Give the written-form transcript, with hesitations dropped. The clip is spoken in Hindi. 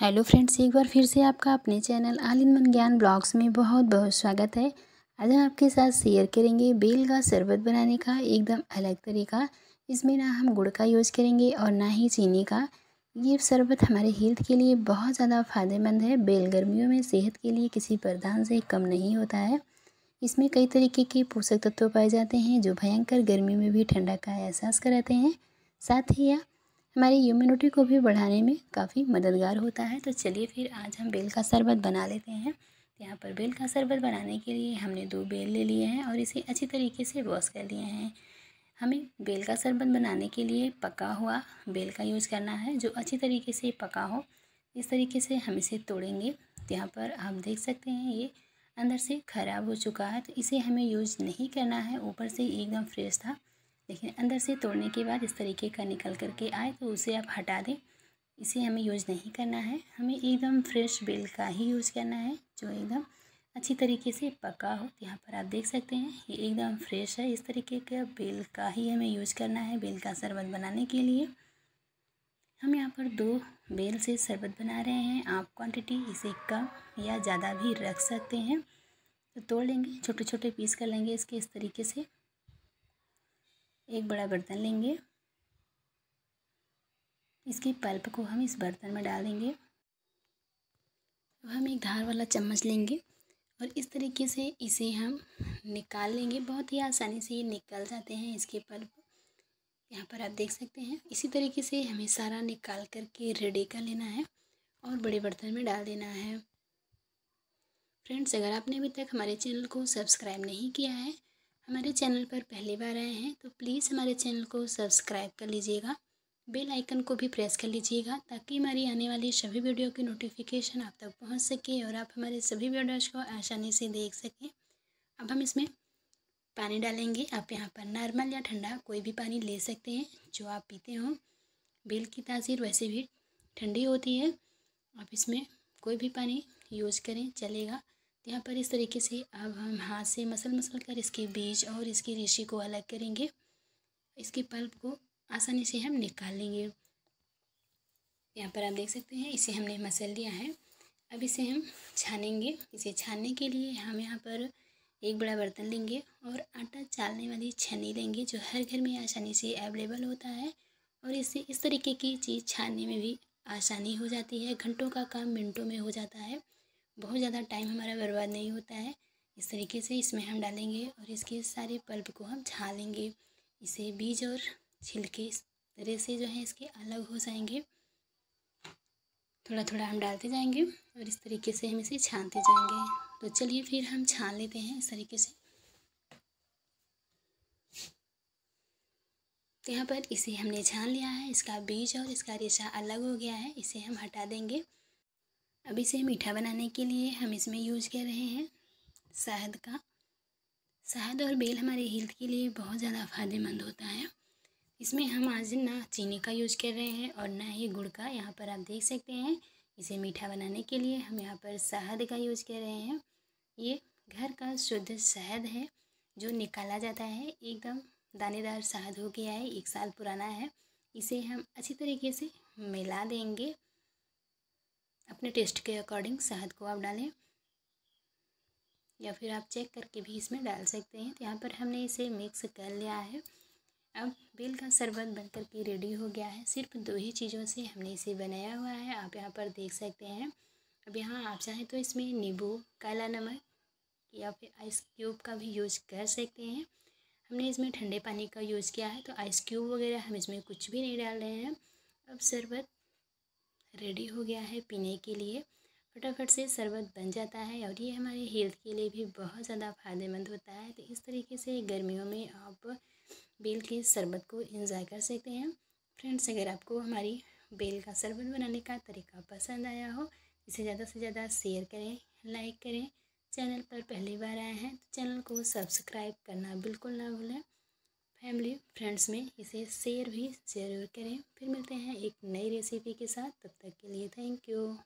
हेलो फ्रेंड्स, एक बार फिर से आपका अपने channel all in one Gyan blogs में बहुत बहुत स्वागत है। आज हम आपके साथ शेयर करेंगे बेल का शरबत बनाने का एकदम अलग तरीका। इसमें ना हम गुड़ का यूज़ करेंगे और ना ही चीनी का। ये शरबत हमारे हेल्थ के लिए बहुत ज़्यादा फ़ायदेमंद है। बेल गर्मियों में सेहत के लिए किसी वरदान से कम नहीं होता है। इसमें कई तरीके के पोषक तत्व पाए जाते हैं जो भयंकर गर्मी में भी ठंडक का एहसास कराते हैं, साथ ही यह हमारी इम्यूनिटी को भी बढ़ाने में काफ़ी मददगार होता है। तो चलिए फिर आज हम बेल का शरबत बना लेते हैं। यहाँ पर बेल का शरबत बनाने के लिए हमने 2 बेल ले लिए हैं और इसे अच्छी तरीके से वॉश कर लिए हैं। हमें बेल का शरबत बनाने के लिए पका हुआ बेल का यूज़ करना है जो अच्छी तरीके से पका हो। इस तरीके से हम इसे तोड़ेंगे। यहाँ पर आप देख सकते हैं ये अंदर से ख़राब हो चुका है, तो इसे हमें यूज़ नहीं करना है। ऊपर से एकदम फ्रेश था, लेकिन अंदर से तोड़ने के बाद इस तरीके का निकल करके आए तो उसे आप हटा दें। इसे हमें यूज़ नहीं करना है। हमें एकदम फ्रेश बेल का ही यूज़ करना है जो एकदम अच्छी तरीके से पका हो। यहाँ पर आप देख सकते हैं ये एकदम फ्रेश है। इस तरीके का बेल का ही हमें यूज़ करना है। बेल का शरबत बनाने के लिए हम यहाँ पर 2 बेल से शरबत बना रहे हैं। आप क्वांटिटी इसे कम या ज़्यादा भी रख सकते हैं। तो तोड़ लेंगे, छोटे छोटे पीस कर लेंगे इसके। इस तरीके से एक बड़ा बर्तन लेंगे, इसकी पल्प को हम इस बर्तन में डाल देंगे। अब हम एक धार वाला चम्मच लेंगे और इस तरीके से इसे हम निकाल लेंगे। बहुत ही आसानी से ये निकल जाते हैं इसके पल्प। यहाँ पर आप देख सकते हैं इसी तरीके से हमें सारा निकाल करके रेडी कर लेना है और बड़े बर्तन में डाल देना है। फ्रेंड्स, अगर आपने अभी तक हमारे चैनल को सब्सक्राइब नहीं किया है, हमारे चैनल पर पहली बार आए हैं, तो प्लीज़ हमारे चैनल को सब्सक्राइब कर लीजिएगा। बेल आइकन को भी प्रेस कर लीजिएगा ताकि हमारी आने वाली सभी वीडियो की नोटिफिकेशन आप तक पहुंच सके और आप हमारे सभी वीडियोज़ को आसानी से देख सकें। अब हम इसमें पानी डालेंगे। आप यहाँ पर नॉर्मल या ठंडा कोई भी पानी ले सकते हैं जो आप पीते हों। बेल की तासीर वैसे भी ठंडी होती है, आप इसमें कोई भी पानी यूज करें चलेगा। यहाँ पर इस तरीके से अब हम हाथ से मसल कर इसके बीज और इसकी रेशे को अलग करेंगे। इसके पल्प को आसानी से हम निकाल लेंगे। यहाँ पर आप देख सकते हैं इसे हमने मसल लिया है। अब इसे हम छानेंगे। इसे छानने के लिए हम यहाँ पर एक बड़ा बर्तन लेंगे और आटा चालने वाली छन्नी लेंगे जो हर घर में आसानी से अवेलेबल होता है। और इससे इस तरीके की चीज़ छानने में भी आसानी हो जाती है। घंटों का काम मिनटों में हो जाता है, बहुत ज़्यादा टाइम हमारा बर्बाद नहीं होता है। इस तरीके से इसमें हम डालेंगे और इसके सारे पल्प को हम छा लेंगे। इसे बीज और छिलके इस तरह से जो है इसके अलग हो जाएंगे। थोड़ा थोड़ा हम डालते जाएंगे और इस तरीके से हम इसे छानते जाएंगे। तो चलिए फिर हम छान लेते हैं इस तरीके से। यहाँ पर इसे हमने छान लिया है। इसका बीज और इसका रेशा अलग हो गया है, इसे हम हटा देंगे। अब इसे मीठा बनाने के लिए हम इसमें यूज़ कर रहे हैं शहद का। शहद और बेल हमारे हेल्थ के लिए बहुत ज़्यादा फ़ायदेमंद होता है। इसमें हम आज ना चीनी का यूज़ कर रहे हैं और ना ही गुड़ का। यहाँ पर आप देख सकते हैं इसे मीठा बनाने के लिए हम यहाँ पर शहद का यूज़ कर रहे हैं। ये घर का शुद्ध शहद है जो निकाला जाता है। एकदम दानेदार शहद हो गया है, 1 साल पुराना है। इसे हम अच्छी तरीके से मिला देंगे। अपने टेस्ट के अकॉर्डिंग शहद को आप डालें या फिर आप चेक करके भी इसमें डाल सकते हैं। तो यहाँ पर हमने इसे मिक्स कर लिया है। अब बेल का शरबत बनकर के रेडी हो गया है। सिर्फ 2 ही चीज़ों से हमने इसे बनाया हुआ है, आप यहाँ पर देख सकते हैं। अब यहाँ आप चाहें तो इसमें नींबू, काला नमक या फिर आइस क्यूब का भी यूज़ कर सकते हैं। हमने इसमें ठंडे पानी का यूज़ किया है, तो आइस क्यूब वगैरह हम इसमें कुछ भी नहीं डाल रहे हैं। अब शरबत रेडी हो गया है पीने के लिए। फटाफट से शरबत बन जाता है और ये हमारे हेल्थ के लिए भी बहुत ज़्यादा फ़ायदेमंद होता है। तो इस तरीके से गर्मियों में आप बेल के शरबत को एंजॉय कर सकते हैं। फ्रेंड्स, अगर आपको हमारी बेल का शरबत बनाने का तरीका पसंद आया हो, इसे ज़्यादा से ज़्यादा शेयर करें, लाइक करें। चैनल पर पहली बार आए हैं तो चैनल को सब्सक्राइब करना बिल्कुल ना भूलें। फैमिली फ्रेंड्स में इसे शेयर भी ज़रूर करें। फिर मिलते हैं एक नई रेसिपी के साथ, तब तक के लिए थैंक यू।